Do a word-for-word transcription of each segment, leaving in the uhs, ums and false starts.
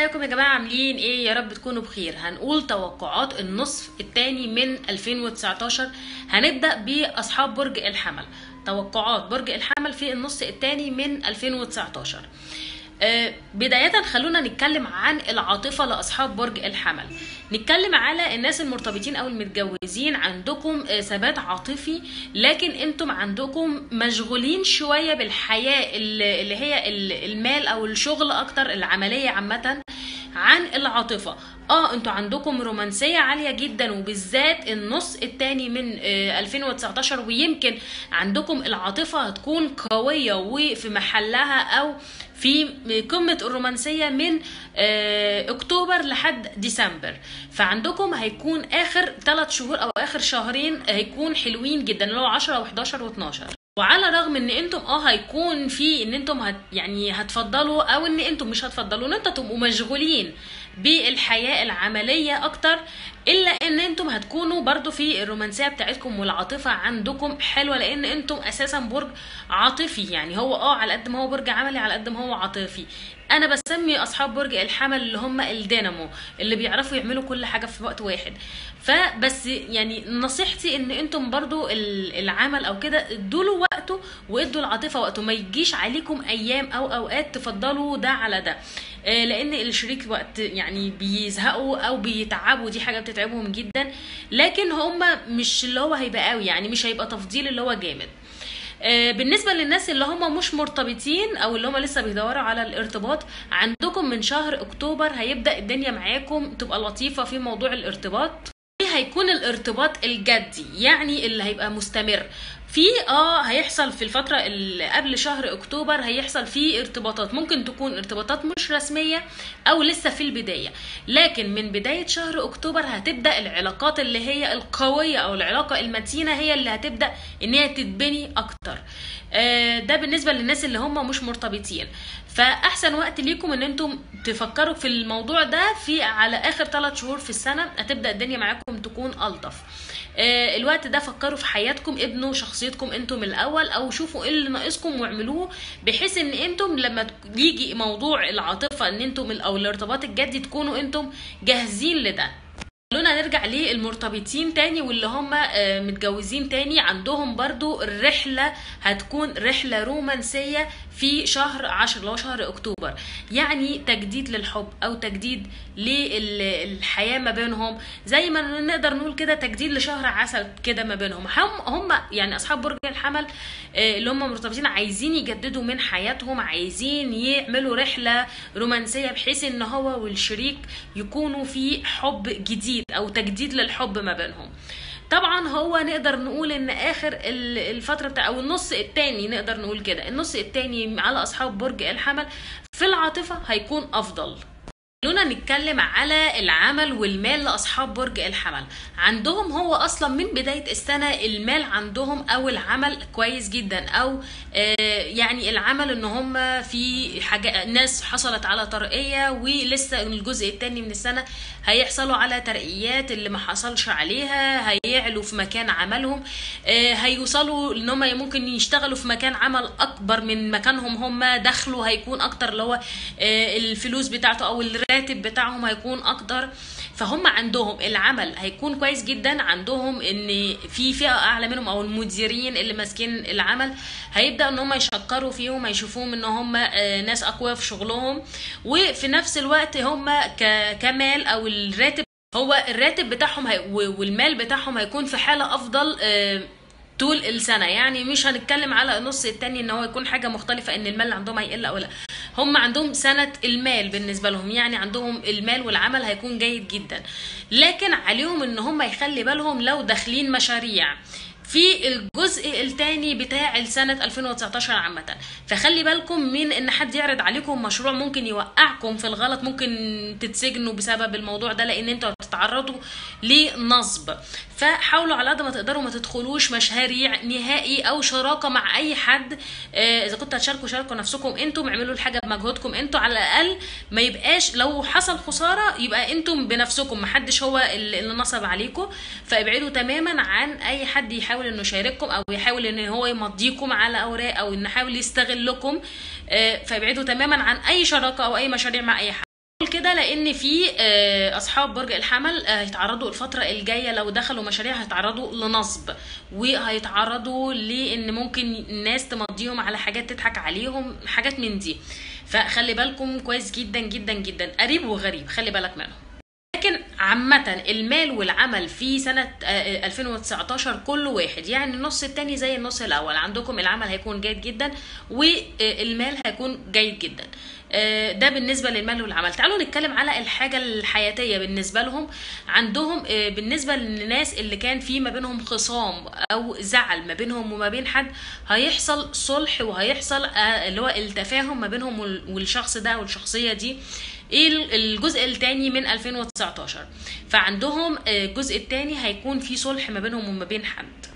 ازيكم يا جماعه، عاملين ايه؟ يا رب تكونوا بخير. هنقول توقعات النصف الثاني من ألفين وتسعتاشر. هنبدا باصحاب برج الحمل. توقعات برج الحمل في النص الثاني من ألفين وتسعتاشر. أه بدايه خلونا نتكلم عن العاطفه لاصحاب برج الحمل. نتكلم على الناس المرتبطين او المتجوزين، عندكم ثبات عاطفي، لكن انتم عندكم مشغولين شويه بالحياه اللي هي المال او الشغل اكتر، العمليه عامه عن العاطفه. اه انتوا عندكم رومانسيه عاليه جدا، وبالذات النص الثاني من ألفين وتسعتاشر، ويمكن عندكم العاطفه هتكون قويه وفي محلها او في قمه الرومانسيه من اكتوبر لحد ديسمبر. فعندكم هيكون اخر ثلاث شهور او اخر شهرين هيكون حلوين جدا، اللي هو عشرة وحداشر واتناشر. وعلى الرغم ان انتم اه هيكون في ان انتم هت يعني هتفضلوا او ان انتم مش هتفضلوا ان انتم تبقوا مشغولين بالحياه العمليه اكتر، الا ان انتم هتكونوا برضو في الرومانسيه بتاعتكم والعاطفه عندكم حلوه، لان انتم اساسا برج عاطفي. يعني هو اه على قد ما هو برج عملي على قد ما هو عاطفي. انا بسمي اصحاب برج الحمل اللي هم الدينامو، اللي بيعرفوا يعملوا كل حاجه في وقت واحد. فبس يعني نصيحتي ان انتم برضو العمل او كده ادوا وقته وادوا العاطفه وقته، ما يجيش عليكم ايام او اوقات تفضلوا ده على ده، لان الشريك وقت يعني بيزهقوا او بيتعبوا، دي حاجه بتتعبهم جدا، لكن هم مش اللي هو هيبقى قوي، يعني مش هيبقى تفضيل اللي هو جامد. بالنسبه للناس اللي هم مش مرتبطين او اللي هم لسه بيدوروا على الارتباط، عندكم من شهر اكتوبر هيبدا الدنيا معاكم تبقى لطيفه في موضوع الارتباط. هيكون الارتباط الجدي، يعني اللي هيبقى مستمر في اه هيحصل في الفتره اللي قبل شهر اكتوبر، هيحصل فيه ارتباطات، ممكن تكون ارتباطات مش رسميه او لسه في البدايه، لكن من بدايه شهر اكتوبر هتبدا العلاقات اللي هي القويه او العلاقه المتينه هي اللي هتبدا ان هي تتبني اكتر. آه ده بالنسبه للناس اللي هم مش مرتبطين. فاحسن وقت ليكم ان انتم تفكروا في الموضوع ده في على اخر ثلاث شهور في السنه، هتبدا الدنيا معاكم تكون الطف. آه الوقت ده فكروا في حياتكم، ابنوا شخصيتكم انتم الاول، او شوفوا ايه اللي ناقصكم واعملوه، بحيث ان انتم لما يجي موضوع العاطفه ان انتم او الارتباط الجدي تكونوا انتم جاهزين لده. خلونا نرجع للمرتبطين تاني واللي هم متجوزين تاني. عندهم برضو الرحلة هتكون رحلة رومانسية في شهر عشرة اللي هو شهر اكتوبر، يعني تجديد للحب او تجديد للحياة ما بينهم، زي ما نقدر نقول كده تجديد لشهر عسل كده ما بينهم. هم يعني اصحاب برج الحمل اللي هم مرتبطين عايزين يجددوا من حياتهم، عايزين يعملوا رحلة رومانسية بحيث ان هو والشريك يكونوا في حب جديد او تجديد للحب ما بينهم. طبعا هو نقدر نقول ان اخر الفتره بتاع او النص الثاني، نقدر نقول كده النص الثاني على اصحاب برج الحمل في العاطفه هيكون افضل. خلونا نتكلم على العمل والمال لاصحاب برج الحمل. عندهم هو اصلا من بدايه السنه المال عندهم او العمل كويس جدا، او يعني العمل ان هم في حاجه ناس حصلت على ترقيه، ولسه الجزء الثاني من السنه هيحصلوا على ترقيات، اللي ما حصلش عليها هيعلوا في مكان عملهم، هيوصلوا ان هم ممكن يشتغلوا في مكان عمل اكبر من مكانهم هم، دخله هيكون اكتر اللي هو الفلوس بتاعته او الراتب بتاعهم هيكون اكتر. فهم عندهم العمل هيكون كويس جدا، عندهم ان في فئه اعلى منهم او المديرين اللي ماسكين العمل هيبدا ان هم يشكروا فيهم، هيشوفوهم ان هم ناس اقوياء في شغلهم. وفي نفس الوقت هم كمال او الراتب، هو الراتب بتاعهم والمال بتاعهم هيكون في حاله افضل طول السنه. يعني مش هنتكلم على النص الثاني ان هو يكون حاجه مختلفه ان المال اللي عندهم هيقل او لا، هم عندهم سنه المال بالنسبه لهم، يعني عندهم المال والعمل هيكون جيد جدا، لكن عليهم ان هم يخلي بالهم لو داخلين مشاريع في الجزء الثاني بتاع السنه ألفين وتسعتاشر عامه. فخلي بالكم من ان حد يعرض عليكم مشروع ممكن يوقعكم في الغلط، ممكن تتسجنوا بسبب الموضوع ده، لان انتوا هتتعرضوا لنصب. فحاولوا على قد ما تقدروا ما تدخلوش مشاريع نهائي او شراكه مع اي حد. اذا كنتوا هتشاركوا شاركوا نفسكم انتم، اعملوا الحاجه بمجهودكم انتم، على الاقل ما يبقاش لو حصل خساره يبقى انتم بنفسكم، ما حدش هو اللي نصب عليكم. فابعدوا تماما عن اي حد يحاول انه يشارككم او يحاول ان هو يمضيكم على اوراق او انه يحاول يستغلكم. فابعدوا تماما عن اي شراكه او اي مشاريع مع اي حد. كده، لان في اصحاب برج الحمل هيتعرضوا الفتره الجايه لو دخلوا مشاريع هيتعرضوا لنصب، وهيتعرضوا لان ممكن الناس تمضيهم على حاجات تضحك عليهم، حاجات من دي. فخلي بالكم كويس جدا جدا جدا، قريب وغريب خلي بالك منهم. لكن عامه المال والعمل في سنه ألفين وتسعتاشر كله واحد، يعني النص الثاني زي النص الاول. عندكم العمل هيكون جيد جدا والمال هيكون جيد جدا، ده بالنسبه للمال والعمل. تعالوا نتكلم على الحاجه الحياتيه بالنسبه لهم. عندهم بالنسبه للناس اللي كان في ما بينهم خصام او زعل ما بينهم وما بين حد، هيحصل صلح وهيحصل اللي هو التفاهم ما بينهم والشخص ده والشخصيه دي. ايه الجزء الثاني من ألفين وتسعتاشر؟ فعندهم الجزء الثاني هيكون في صلح ما بينهم وما بين حد.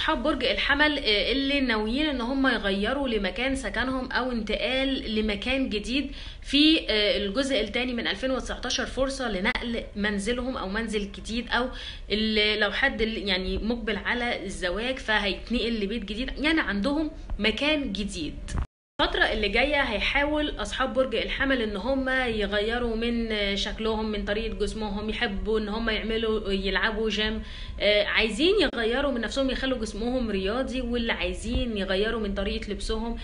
اصحاب برج الحمل اللي ناويين ان هم يغيروا لمكان سكنهم او انتقال لمكان جديد، في الجزء الثاني من ألفين وتسعتاشر فرصه لنقل منزلهم او منزل جديد، او لو حد يعني مقبل على الزواج فهيتنقل لبيت جديد، يعني عندهم مكان جديد. الفترة اللي جاية هيحاول أصحاب برج الحمل إن هما يغيروا من شكلهم، من طريقة جسمهم، يحبوا إن هما يعملوا يلعبوا جيم، عايزين يغيروا من نفسهم يخلوا جسمهم رياضي، واللي عايزين يغيروا من طريقة لبسهم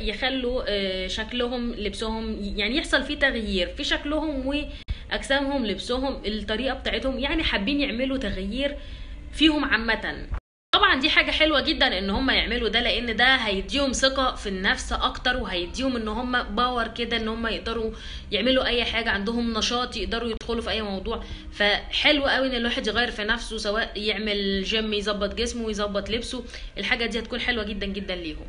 يخلوا شكلهم لبسهم، يعني يحصل فيه تغيير في شكلهم وأجسامهم لبسهم الطريقة بتاعتهم، يعني حابين يعملوا تغيير فيهم عامة. طبعا دي حاجه حلوه جدا ان هم يعملوا ده، لان ده هيديهم ثقه في النفس اكتر، وهيديهم ان هم باور كده ان هم يقدروا يعملوا اي حاجه، عندهم نشاط يقدروا يدخلوا في اي موضوع. فحلو قوي ان الواحد يغير في نفسه، سواء يعمل جيم يظبط جسمه يظبط لبسه، الحاجه دي هتكون حلوه جدا جدا ليهم.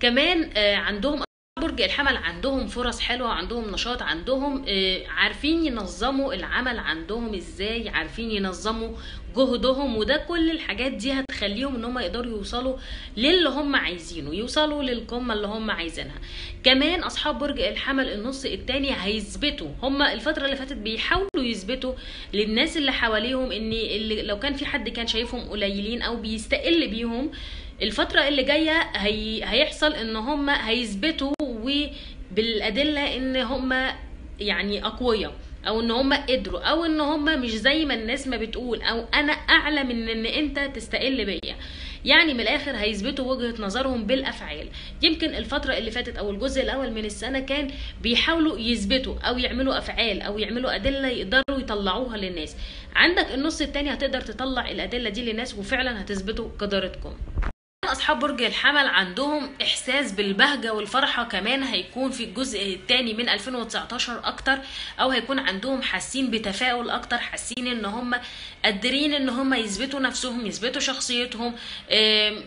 كمان عندهم برج الحمل عندهم فرص حلوه، وعندهم نشاط، عندهم عارفين ينظموا العمل عندهم ازاي، عارفين ينظموا جهدهم، وده كل الحاجات دي هتخليهم ان هم يقدروا يوصلوا للي هم عايزينه، يوصلوا للقمه اللي هم عايزينها. كمان اصحاب برج الحمل النص الثاني هيثبتوا، هم الفتره اللي فاتت بيحاولوا يثبتوا للناس اللي حواليهم ان اللي لو كان في حد كان شايفهم قليلين او بيستقل بيهم، الفتره اللي جايه هي... هيحصل ان هم هيثبتوا وبالادله ان هم يعني اقوياء، او ان هم قدروا، او ان هم مش زي ما الناس ما بتقول، او انا اعلى من ان انت تستقل بيا. يعني من الاخر هيثبتوا وجهه نظرهم بالافعال. يمكن الفتره اللي فاتت او الجزء الاول من السنه كان بيحاولوا يثبتوا او يعملوا افعال او يعملوا ادله يقدروا يطلعوها للناس. عندك النص الثاني هتقدر تطلع الادله دي للناس، وفعلا هتثبتوا قدرتكم. اصحاب برج الحمل عندهم احساس بالبهجه والفرحه، كمان هيكون في الجزء الثاني من ألفين وتسعتاشر اكتر، او هيكون عندهم حاسين بتفاؤل اكتر، حاسين ان هم قادرين ان هم يثبتوا نفسهم، يثبتوا شخصيتهم،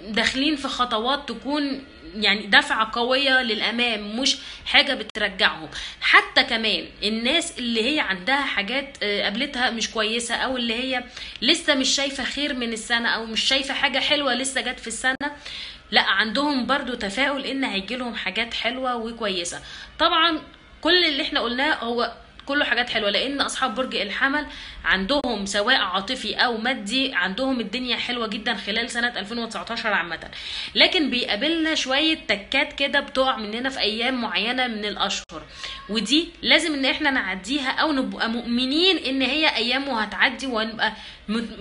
داخلين في خطوات تكون يعني دفعه قويه للامام، مش حاجه بترجعهم. حتى كمان الناس اللي هي عندها حاجات قابلتها مش كويسه، او اللي هي لسه مش شايفه خير من السنه، او مش شايفه حاجه حلوه لسه جت في السنه، لا عندهم برضو تفاؤل ان هيجيلهم حاجات حلوه وكويسه. طبعا كل اللي احنا قلناه هو كله حاجات حلوه، لان اصحاب برج الحمل عندهم سواء عاطفي او مادي عندهم الدنيا حلوه جدا خلال سنه ألفين وتسعتاشر عامه. لكن بيقابلنا شويه تكات كده بتقع مننا في ايام معينه من الاشهر، ودي لازم ان احنا نعديها، او نبقى مؤمنين ان هي ايام وهتعدي، ونبقى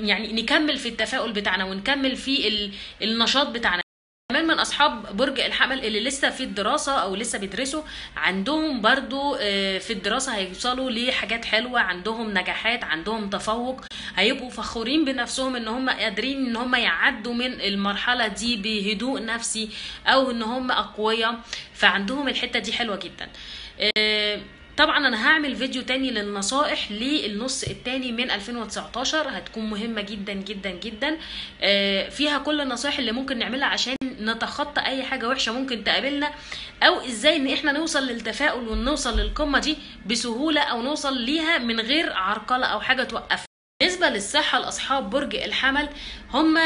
يعني نكمل في التفاؤل بتاعنا، ونكمل في النشاط بتاعنا. كمان من اصحاب برج الحمل اللي لسه في الدراسه او لسه بيدرسوا، عندهم برضو في الدراسه هيوصلوا لحاجات حلوه، عندهم نجاحات، عندهم تفوق، هيبقوا فخورين بنفسهم ان هم قادرين ان هم يعدوا من المرحله دي بهدوء نفسي، او ان هم اقوياء، فعندهم الحته دي حلوه جدا. طبعا انا هعمل فيديو تاني للنصائح للنص التاني من ألفين وتسعتاشر، هتكون مهمه جدا جدا جدا، فيها كل النصائح اللي ممكن نعملها عشان نتخطى اي حاجه وحشه ممكن تقابلنا، او ازاي ان احنا نوصل للتفاؤل ونوصل للقمه دي بسهوله، او نوصل ليها من غير عرقله او حاجه توقفنا. بالنسبه للصحه لاصحاب برج الحمل، هم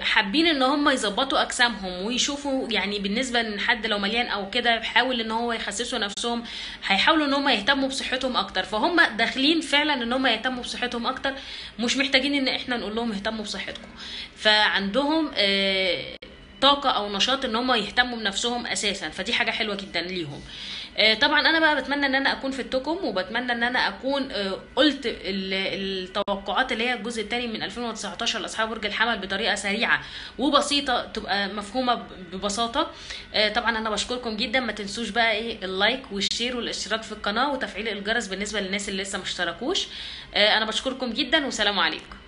حابين ان هم يظبطوا اجسامهم ويشوفوا، يعني بالنسبه لحد لو مليان او كده بيحاول ان هو يخسسوا نفسهم، هيحاولوا ان هم يهتموا بصحتهم اكتر. فهم داخلين فعلا ان هم يهتموا بصحتهم اكتر، مش محتاجين ان احنا نقول لهم اهتموا بصحتكم. فعندهم طاقه او نشاط ان هم يهتموا بنفسهم اساسا، فدي حاجه حلوه جدا ليهم. طبعا انا بقى بتمنى ان انا اكون فدتكم، وبتمنى ان انا اكون قلت التوقعات اللي هي الجزء الثاني من ألفين وتسعتاشر لاصحاب برج الحمل بطريقه سريعه وبسيطه تبقى مفهومه ببساطه. طبعا انا بشكركم جدا، ما تنسوش بقى ايه اللايك والشير والاشتراك في القناه وتفعيل الجرس بالنسبه للناس اللي لسه ما اشتركوش. انا بشكركم جدا وسلام عليكم.